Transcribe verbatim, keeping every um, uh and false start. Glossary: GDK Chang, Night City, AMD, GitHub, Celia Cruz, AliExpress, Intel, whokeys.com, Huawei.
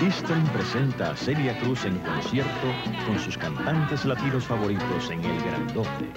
Distan presenta a Celia Cruz en concierto con sus cantantes latinos favoritos en El Grandote.